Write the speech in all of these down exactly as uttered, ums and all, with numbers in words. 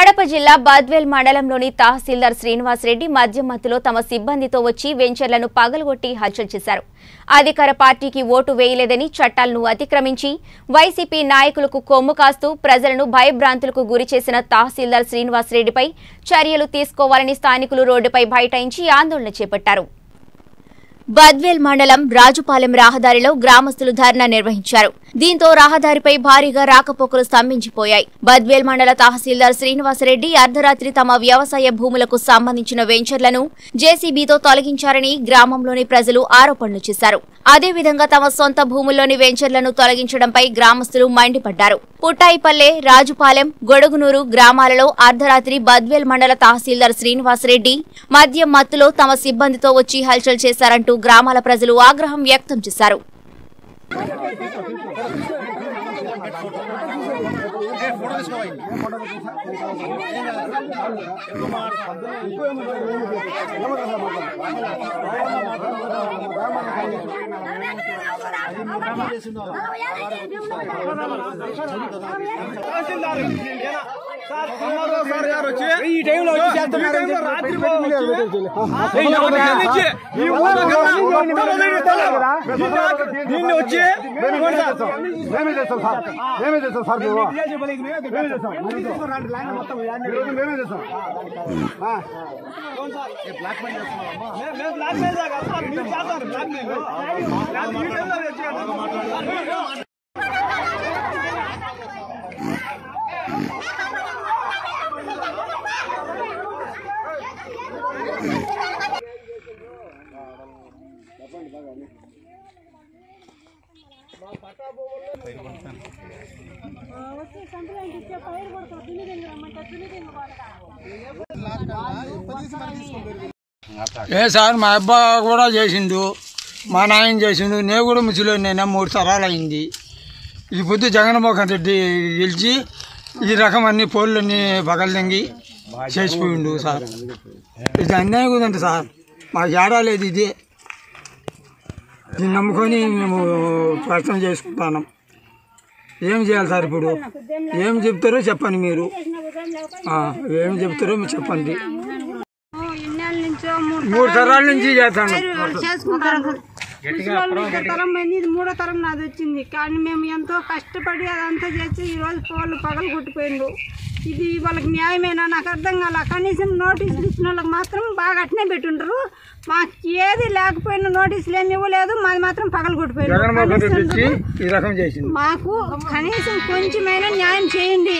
కడప జిల్లా బద్వల్ మండలంలోని తహసీల్దార్ శ్రీనివాస్ రెడ్డి మద్యం మత్తులో తమ సిబ్బందితో వచ్చి వెంచర్లను పగలగొట్టి హల్చల్ చేశారు. అధికార పార్టీకి ఓటు వేయలేదని చట్టాలను అతిక్రమించి వైసీపీ నాయకులకు కొమ్ము కాస్తూ ప్రజలను భయభ్రాంతులకు గురి చేసిన తహసీల్దార్ శ్రీనివాస్ రెడ్డిపై చర్యలు తీసుకోవాలని స్థానికులు రోడ్డుపై బైఠాయించి ఆందోళన చేపట్టారు. బద్వేల్ మండలం రాజుపాలెం రహదారిలో గ్రామస్తులు ధర్నా నిర్వహించారు. దీంతో రహదారిపై భారీగా రాకపోకలు స్తంభించిపోయాయి. బద్వేల్ మండల తహసీల్దార్ శ్రీనివాస్ రెడ్డి అర్ధరాత్రి తమ వ్యవసాయ భూములకు సంబంధించిన వెంచర్లను జేసీబీతో తొలగించారని గ్రామంలోని ప్రజలు ఆరోపణలు చేశారు. అదేవిధంగా తమ సొంత భూముల్లోని వెంచర్లను తొలగించడంపై గ్రామస్తులు మండిపడ్డారు. పుట్టాయిపల్లె, రాజుపాలెం, గొడుగునూరు గ్రామాలలో అర్ధరాత్రి బద్వేల్ మండల తహసీల్దార్ శ్రీనివాస్ రెడ్డి మద్యం మత్తులో తమ సిబ్బందితో వచ్చి హల్చల్ చేశారంటూ గ్రామాల ప్రజలు ఆగ్రహం వ్యక్తం చేశారు. ब्लैकमेल ఏ సార్, మా అబ్బా కూడా చేసిండు, మా నాయన చేసిండు, నేను కూడా ముసిలో నేను మూడు తరాలు అయింది. ఈ పొద్దు జగన్మోహన్ రెడ్డి గెలిచి ఈ రకం అన్ని పోళ్ళన్నీ పగలదంగి చేసిపోయిండు సార్. ఇది అన్యాయం కదండి సార్, మాకు ఏడా లేదు. ఇది దీన్ని నమ్ముకొని మేము ప్రయత్నం చేసుకుంటాను. ఏం చేయాలి సార్? ఇప్పుడు ఏం చెప్తారో చెప్పండి, మీరు ఏం చెప్తారో మీరు చెప్పండి. మూడు తరాల నుంచి చేస్తాను, తరం పోయింది, ఇది మూడో తరం నాది వచ్చింది. కానీ మేము ఎంతో కష్టపడి అదంతా చేసి ఈరోజు పోళ్ళు పగలు కొట్టిపోయిండు. ఇది వాళ్ళకి న్యాయమేనా? నాకు అర్థం కాలే. కనీసం నోటీసులు ఇచ్చిన వాళ్ళకి మాత్రం బాగా అట్నే పెట్టుండ్రు. మాకు ఏది లేకపోయినా నోటీసులు ఏమి ఇవ్వలేదు, మాది మాత్రం పగలు కొట్టిపోయింది. మాకు కనీసం కొంచెమైనా న్యాయం చేయండి.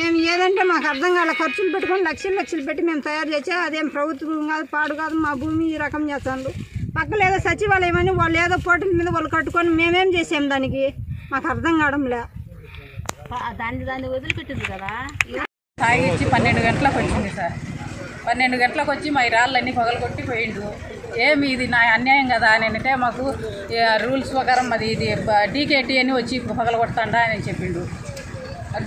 మేము ఏదంటే మాకు అర్థం కాలే. ఖర్చులు పెట్టుకొని లక్షలు లక్షలు పెట్టి మేము తయారు చేసే అదేం ప్రభుత్వం కాదు, పాడు కాదు. మా భూమి ఈ రకం చేస్తాను. పక్కన ఏదో సచివాలయం అని వాళ్ళు ఏదో పోటల మీద వాళ్ళు కట్టుకొని మేమేం చేసాం? దానికి మాకు అర్థం కావడం లే. దాన్ని దాన్ని వదిలిపెట్టింది కదా. తాగి ఇచ్చి పన్నెండు గంటలకు వచ్చింది సార్. పన్నెండు గంటలకు వచ్చి మా రాళ్ళన్నీ పగలగొట్టి పోయిండు. ఏమి ఇది నా అన్యాయం కదా అని అంటే, మాకు రూల్స్ ప్రకారం అది ఇది డీకేటీ అని వచ్చి పగలగొడతాడా అని చెప్పిండు.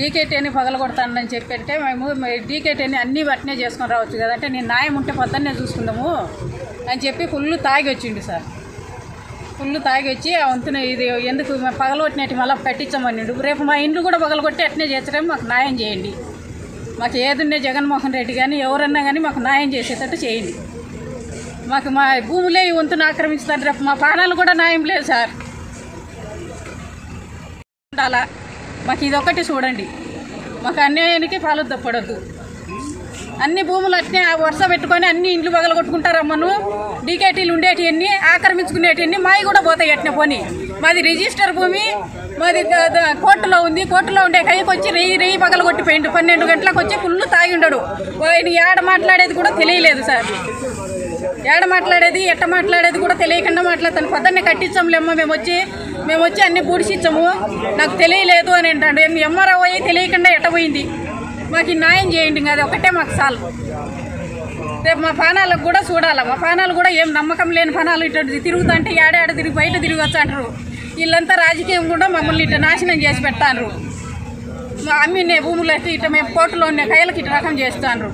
డీకేటీ అని పగలగొడతానని చెప్పి అంటే, మేము డీకేటీ అని అన్నీ బట్టనే చేసుకొని రావచ్చు కదంటే, నేను న్యాయం ఉంటే పొద్దున్నే చూసుకుందాము అని చెప్పి ఫుల్లు తాగి వచ్చిండు సార్. ఫుల్లు తాగి వచ్చి వంతున ఇది ఎందుకు పగలగొట్టినట్టు మళ్ళీ పెట్టించమని, రేపు మా ఇండ్లు కూడా పగలగొట్టి అట్నే చేస్తారేమో. మాకు న్యాయం చేయండి. మాకు ఏదున్నే జగన్మోహన్ రెడ్డి కానీ ఎవరన్నా కానీ మాకు న్యాయం చేసేటట్టు చేయండి. మాకు మా భూములే ఈ వంతున ఆక్రమించుతారు. రేపు మా ప్రాణాలు కూడా న్యాయం లేదు సార్. అలా మాకు ఇదొక్కటి చూడండి, మాకు అన్యాయానికి పాలు తప్పడద్దు. అన్ని భూములు అట్నే వరుస పెట్టుకొని అన్ని ఇండ్లు పగలగొట్టుకుంటారమ్మను. డీకేటీలు ఉండేటి అన్ని ఆక్రమించుకునేటి అన్ని మావి కూడా పోతాయి అట్నే. పోనీ మాది రిజిస్టర్ భూమి, మాది కోర్టులో ఉంది. కోర్టులో ఉండే కైకి వచ్చి రెయ్యి రెయ్యి పగలగొట్టిపోయిండు. పన్నెండు గంటలకు వచ్చి ఫుల్లు తాగి ఉండడు. ఆయన ఏడ మాట్లాడేది కూడా తెలియలేదు సార్. ఏడ మాట్లాడేది ఎట్ట మాట్లాడేది కూడా తెలియకుండా మాట్లాడతాను. పొద్దున్నే కట్టించాంలేమ్మా, మేము వచ్చి మేము వచ్చి అన్నీ పూడిసిచ్చాము, నాకు తెలియలేదు అని అంటాడు. ఎమ్మరా పోయి తెలియకుండా ఎట్టపోయింది. మాకు న్యాయం చేయండి, అది ఒకటే మాకు చాలు. రేపు మా పానాలకు కూడా చూడాలి. మా పానాలు కూడా ఏం నమ్మకం లేని పానాలు ఇటు తిరుగుతుంటే ఏడాడ తిరిగి బయట తిరిగొచ్చు అంటారు. వీళ్ళంతా రాజకీయం కూడా మమ్మల్ని ఇటు నాశనం చేసి పెట్టారు. మా అమ్మినే భూములు అయితే ఇట్ట మేము కోర్టులో ఉన్న కయ్యలకి ఇటు రకం చేస్తాను.